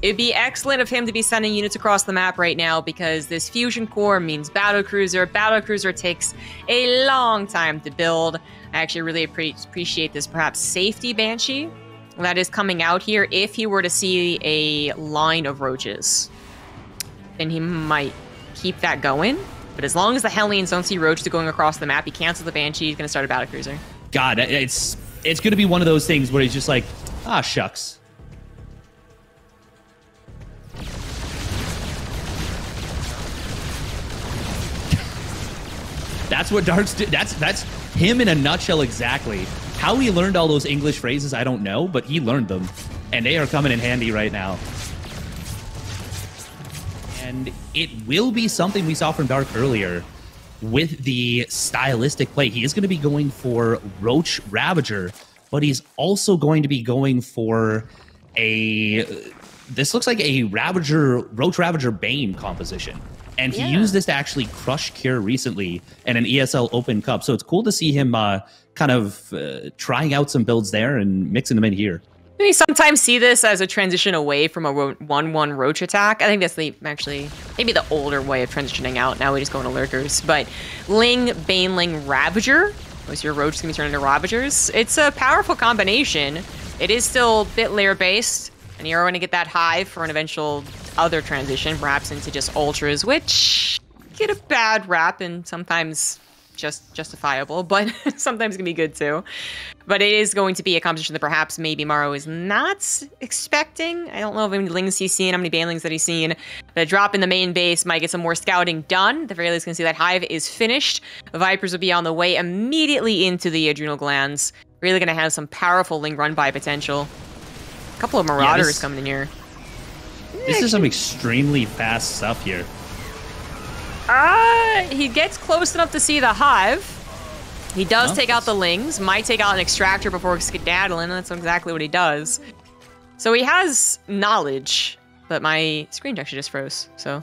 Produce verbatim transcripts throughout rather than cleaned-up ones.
It'd be excellent of him to be sending units across the map right now, because this fusion core means Battlecruiser. Battlecruiser takes a long time to build. I actually really appre appreciate this perhaps safety Banshee that is coming out here if he were to see a line of roaches. Then he might keep that going. But as long as the Hellions don't see Roach going across the map, he cancels the Banshee, he's going to start a Battlecruiser. God, it's, it's going to be one of those things where he's just like, ah, shucks. That's what Dark's do. That's, that's him in a nutshell exactly. How he learned all those English phrases, I don't know, but he learned them. And they are coming in handy right now. And it will be something we saw from Dark earlier with the stylistic play. He is going to be going for Roach Ravager, but he's also going to be going for a... This looks like a Ravager, Roach Ravager Bane composition. And he yeah. used this to actually crush Cure recently in an E S L Open Cup. So it's cool to see him uh, kind of uh, trying out some builds there and mixing them in here. We sometimes see this as a transition away from a one one Roach attack. I think that's the actually maybe the older way of transitioning out. Now we just go into Lurkers. But Ling, Baneling, Ravager. Most of your Roach is going to be turned into Ravagers. It's a powerful combination. It is still bit layer-based. And you're going to get that Hive for an eventual other transition, perhaps into just Ultras, which get a bad rap and sometimes... just justifiable, but sometimes can be good too. But it is going to be a composition that perhaps maybe Maru is not expecting. I don't know how many Lings he's seen, how many Banelings that he's seen. The drop in the main base might get some more scouting done. The very least can see that Hive is finished. Vipers will be on the way immediately into the adrenal glands. Really going to have some powerful Ling run by potential. A couple of Marauders yeah, this, coming in here. This is some extremely fast stuff here. Ah, uh, he gets close enough to see the Hive. He does oh, take out the Lings, might take out an Extractor before skedaddling, and that's exactly what he does. So he has knowledge, but my screen actually just froze, so.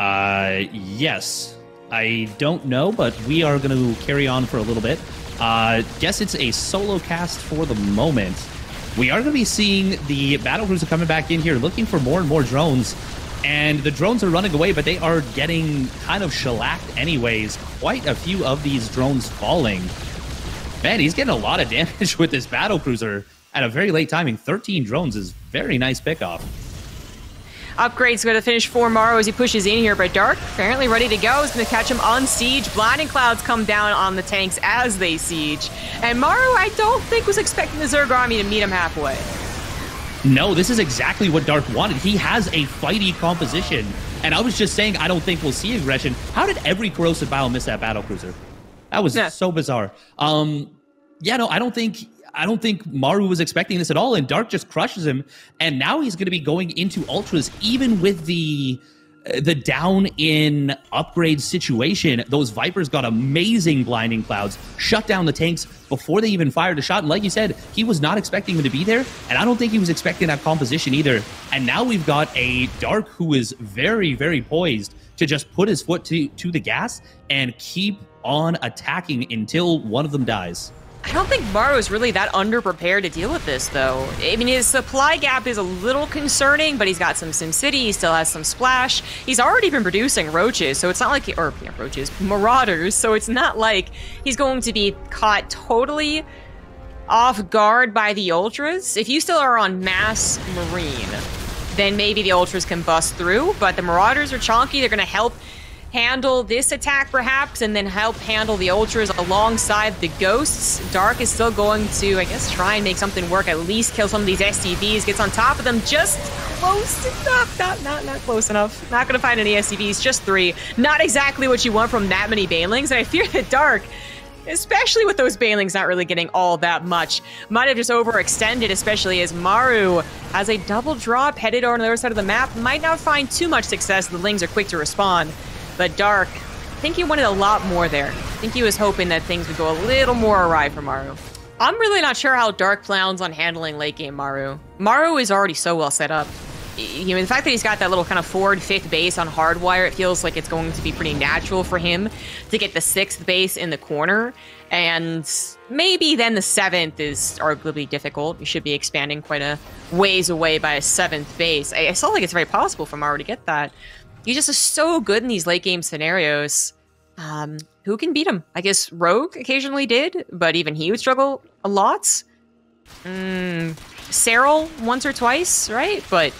Uh, yes. I don't know, but we are going to carry on for a little bit. Uh, guess it's a solo cast for the moment. We are going to be seeing the Battlecruiser coming back in here, looking for more and more drones. And the drones are running away, but they are getting kind of shellacked anyways. Quite a few of these drones falling. Man, he's getting a lot of damage with this Battlecruiser at a very late timing. thirteen drones is very nice pickoff. Upgrade's going to finish for Maru as he pushes in here, but Dark apparently ready to go. Is going to catch him on Siege. Blinding Clouds come down on the tanks as they Siege. And Maru, I don't think, was expecting the Zerg army to meet him halfway. No, this is exactly what Dark wanted. He has a fighty composition. And I was just saying, I don't think we'll see aggression. How did every Corrosive Bile miss that Battlecruiser? That was yeah. so bizarre. Um, yeah, no, I don't think I don't think Maru was expecting this at all. And Dark just crushes him. And now he's going to be going into Ultras, even with the, uh, the down in upgrade situation. Those Vipers got amazing Blinding Clouds, shut down the tanks before they even fired a shot. And like you said, he was not expecting him to be there, and I don't think he was expecting that composition either. And now we've got a Dark who is very, very poised to just put his foot to, to the gas and keep on attacking until one of them dies. I don't think Maru is really that underprepared to deal with this, though. I mean, his supply gap is a little concerning, but he's got some SimCity, he still has some Splash. He's already been producing Roaches, so it's not like he, or yeah, Roaches, Marauders, so it's not like he's going to be caught totally off guard by the Ultras. If you still are on mass Marine, then maybe the Ultras can bust through, but the Marauders are chonky, they're going to help handle this attack perhaps, and then help handle the Ultras alongside the Ghosts. Dark is still going to, I guess, try and make something work, at least kill some of these S C Vs, gets on top of them just close enough, not, not, not close enough. Not gonna find any S C Vs, just three. Not exactly what you want from that many Banelings, and I fear that Dark, especially with those Banelings not really getting all that much, might have just overextended, especially as Maru has a double drop headed over on the other side of the map, might not find too much success. The Lings are quick to respond. But Dark, I think he wanted a lot more there. I think he was hoping that things would go a little more awry for Maru. I'm really not sure how Dark plans on handling late game Maru. Maru is already so well set up. you know, the fact that he's got that little kind of forward fifth base on Hardwire, it feels like it's going to be pretty natural for him to get the sixth base in the corner. And maybe then the seventh is arguably difficult. You should be expanding quite a ways away by a seventh base. I, I still think it's very possible for Maru to get that. He just is so good in these late game scenarios. Um, who can beat him? I guess Rogue occasionally did, but even he would struggle a lot. Mm, Serral once or twice, right? But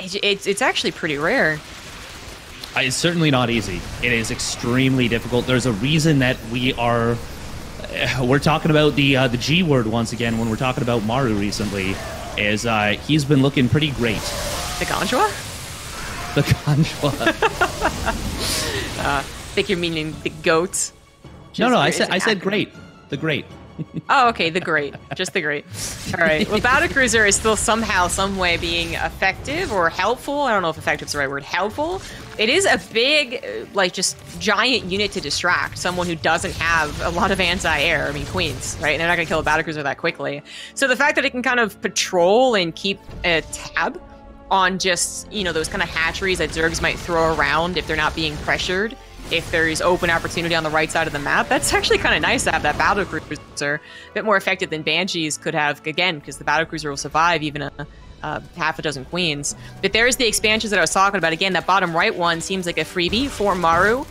it, it, it's actually pretty rare. It's certainly not easy. It is extremely difficult. There's a reason that we are... We're talking about the uh, the G word once again when we're talking about Maru recently. Is uh, he's been looking pretty great. The Ganjwa? The Ganjwa. uh, I think you're meaning the goat. No, no, I said I said great. The great. Oh, okay, the great. Just the great. All right. Well, Battlecruiser is still somehow, some way being effective or helpful. I don't know if effective is the right word. Helpful. It is a big, like, just giant unit to distract someone who doesn't have a lot of anti-air. I mean, Queens, right? And they're not going to kill a Battlecruiser that quickly. So the fact that it can kind of patrol and keep a tab on just, you know, those kind of hatcheries that Zergs might throw around if they're not being pressured, if there's open opportunity on the right side of the map, that's actually kind of nice to have that Battlecruiser. A bit more effective than Banshees could have, again, because the Battlecruiser will survive even a uh, half a dozen Queens. But there's the expansions that I was talking about. Again, that bottom right one seems like a freebie for Maru.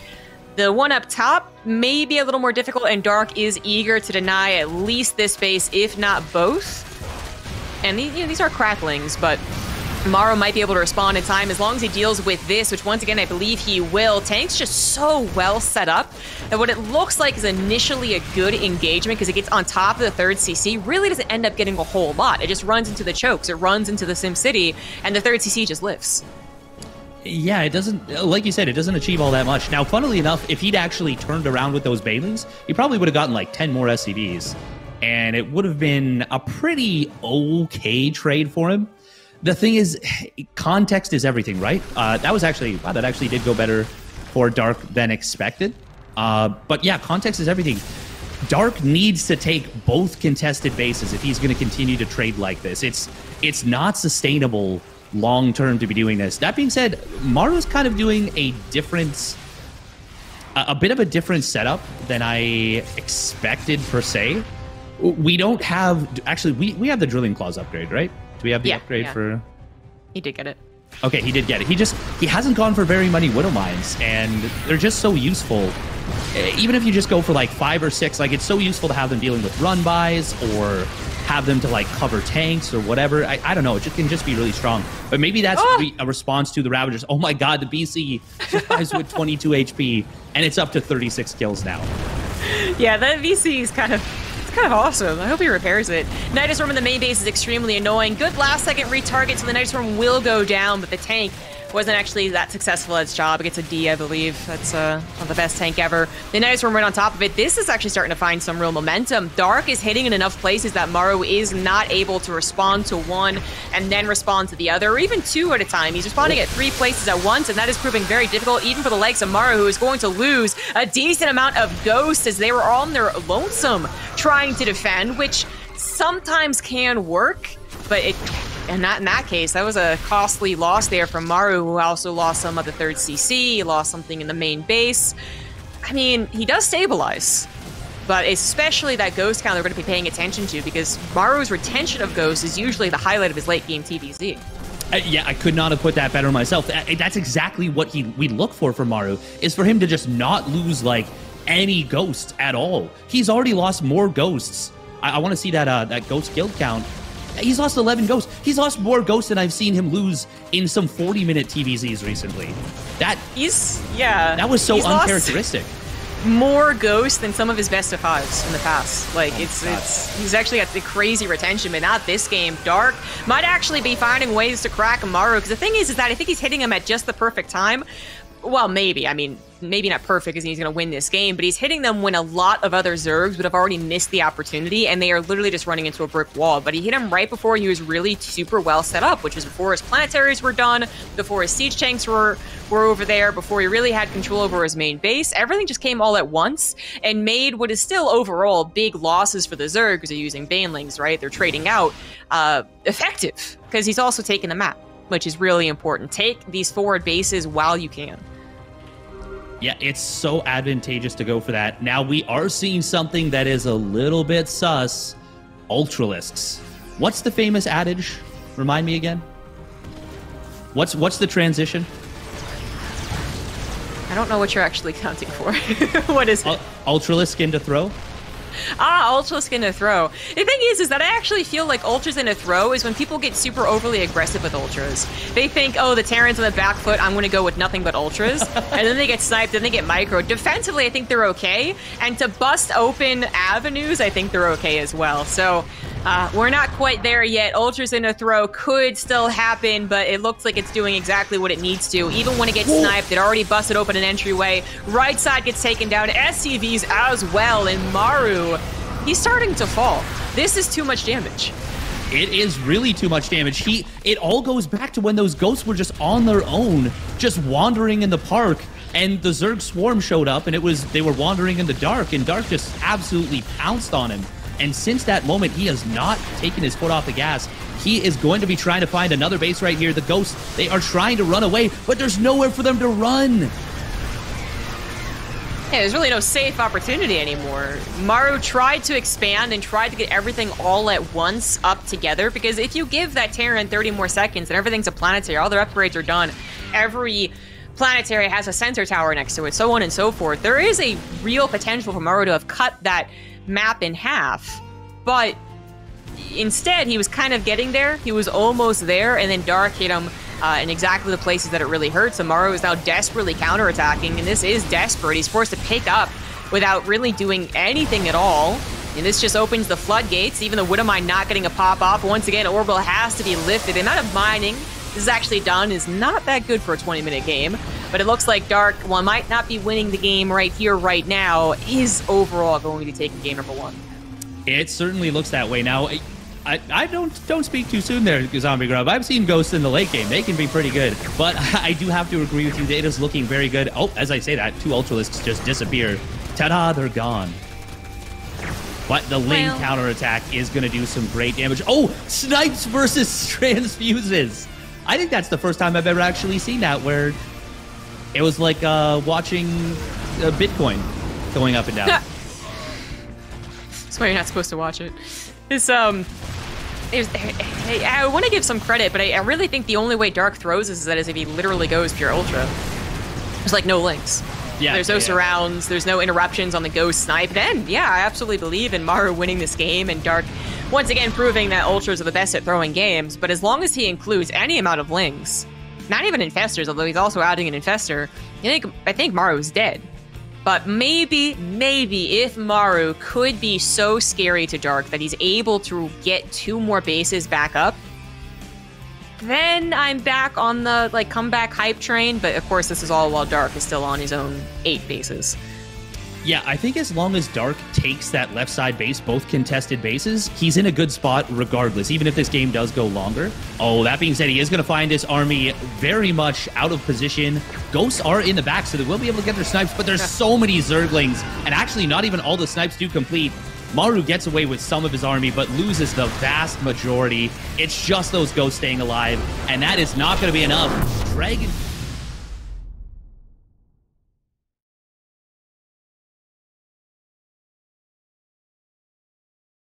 The one up top may be a little more difficult, and Dark is eager to deny at least this base, if not both. And these, you know, these are cracklings, but Maru might be able to respond in time as long as he deals with this, which once again, I believe he will. Tank's just so well set up that what it looks like is initially a good engagement because it gets on top of the third C C, really doesn't end up getting a whole lot. It just runs into the chokes, it runs into the SimCity, and the third C C just lifts. Yeah, it doesn't, like you said, it doesn't achieve all that much. Now, funnily enough, if he'd actually turned around with those Banelings, he probably would have gotten like ten more S C Vs, and it would have been a pretty okay trade for him. The thing is, context is everything, right? Uh, that was actually, wow, that actually did go better for Dark than expected. Uh, but yeah, context is everything. Dark needs to take both contested bases if he's going to continue to trade like this. It's it's not sustainable long-term to be doing this. That being said, Maru's kind of doing a different, a, a bit of a different setup than I expected per se. We don't have, actually, we, we have the Drilling Claws upgrade, right? We have the yeah, upgrade yeah. for... He did get it. Okay, he did get it. He just... He hasn't gone for very many Widow Mines, and they're just so useful. Even if you just go for, like, five or six, like, it's so useful to have them dealing with run-bys or have them to, like, cover tanks or whatever. I, I don't know. It just, can just be really strong. But maybe that's oh! re a response to the Ravagers. Oh, my God, the B C survives with twenty-two H P, and it's up to thirty-six kills now. Yeah, that V C is kind of... kind of awesome. I hope he repairs it. Nydus Worm in the main base is extremely annoying. Good last second retarget, so the Nydus Worm will go down, but the tank wasn't actually that successful at its job. It gets a D, I believe. That's uh, not the best tank ever. The Nydus Worm right on top of it. This is actually starting to find some real momentum. Dark is hitting in enough places that Maru is not able to respond to one and then respond to the other, or even two at a time. He's responding at three places at once, and that is proving very difficult, even for the likes of Maru, who is going to lose a decent amount of ghosts as they were all in their lonesome trying to defend, which sometimes can work, but it... And not in that case, that was a costly loss there from Maru, who also lost some of the third C C, lost something in the main base. I mean, he does stabilize, but especially that ghost count they're going to be paying attention to, because Maru's retention of ghosts is usually the highlight of his late game T B Z. Uh, yeah, I could not have put that better myself. That's exactly what he we look for from Maru, is for him to just not lose, like, any ghosts at all. He's already lost more ghosts. I, I want to see that uh, that ghost guild count. He's lost eleven ghosts. He's lost more ghosts than I've seen him lose in some forty-minute T V Zs recently. That he's yeah. That was so he's uncharacteristic. More ghosts than some of his best of fives in the past. Like oh it's it's he's actually got the crazy retention, but not this game. Dark might actually be finding ways to crack Maru, because the thing is, is that I think he's hitting him at just the perfect time. Well, maybe. I mean, maybe not perfect, because he's going to win this game, but he's hitting them when a lot of other Zergs would have already missed the opportunity, and they are literally just running into a brick wall. But he hit him right before he was really super well set up, which was before his planetaries were done, before his siege tanks were, were over there, before he really had control over his main base. Everything just came all at once and made what is still overall big losses for the Zergs. They're using Banelings, right? They're trading out. Uh, effective, because he's also taking the map. which is really important. Take these forward bases while you can. Yeah, it's so advantageous to go for that. Now we are seeing something that is a little bit sus. Ultralisks. What's the famous adage? Remind me again. What's what's the transition? I don't know what you're actually counting for. What is it? Ultralisk into throw? Ah, Ultralisk into throw. The thing is, is that I actually feel like Ultras into throw is when people get super overly aggressive with Ultras. They think, oh, the Terran's on the back foot, I'm going to go with nothing but Ultras. And then they get sniped, then they get micro. Defensively, I think they're okay. And to bust open avenues, I think they're okay as well. So uh, we're not quite there yet. Ultras into throw could still happen, but it looks like it's doing exactly what it needs to. Even when it gets sniped, it already busted open an entryway. Right side gets taken down. S C Vs as well, and Maru, he's starting to fall. This is too much damage. It is really too much damage. He, it all goes back to when those ghosts were just on their own, just wandering in the park, and the Zerg Swarm showed up, and it was they were wandering in the dark, and Dark just absolutely pounced on him. And since that moment, he has not taken his foot off the gas. He is going to be trying to find another base right here. The ghosts, they are trying to run away, but there's nowhere for them to run. Yeah, there's really no safe opportunity anymore. Maru tried to expand and tried to get everything all at once up together, because if you give that Terran thirty more seconds and everything's a planetary, all their upgrades are done, every planetary has a sensor tower next to it, so on and so forth. There is a real potential for Maru to have cut that map in half, but instead he was kind of getting there. He was almost there, and then Dark hit him Uh, in exactly the places that it really hurts. Maru is now desperately counterattacking, and this is desperate. He's forced to pick up without really doing anything at all. And this just opens the floodgates. Even the Widowmine not getting a pop-off. Once again, Orbital has to be lifted. The amount of mining this is actually done is not that good for a twenty-minute game. But it looks like Dark, while might not be winning the game right here, right now, is overall going to be taking game number one. It certainly looks that way. Now, I, I don't don't speak too soon there, Zombie Grub. I've seen ghosts in the late game. They can be pretty good. But I do have to agree with you. It is looking very good. Oh, as I say that, two Ultralisks just disappear. Ta-da, they're gone. But the Ling well. counterattack is going to do some great damage. Oh, snipes versus transfuses. I think that's the first time I've ever actually seen that, where it was like uh, watching uh, Bitcoin going up and down. That's why you're not supposed to watch it. It's, um... It was, I, I, I want to give some credit, but I, I really think the only way Dark throws is that is if he literally goes pure Ultra. There's like no links. Yeah, there's no yeah. surrounds, there's no interruptions on the ghost snipe. Then, yeah, I absolutely believe in Maru winning this game, and Dark once again proving that Ultras are the best at throwing games, but as long as he includes any amount of links, not even Infestors, although he's also adding an Infestor, I think, I think Maru's dead. But maybe, maybe if Maru could be so scary to Dark that he's able to get two more bases back up, then I'm back on the like comeback hype train. But of course, this is all while Dark is still on his own eight bases. Yeah, I think as long as Dark takes that left side base, both contested bases, he's in a good spot regardless, even if this game does go longer. Oh, that being said, he is going to find his army very much out of position. Ghosts are in the back, so they will be able to get their snipes, but there's so many Zerglings, and actually not even all the snipes do complete. Maru gets away with some of his army, but loses the vast majority. It's just those ghosts staying alive, and that is not going to be enough. Dragon...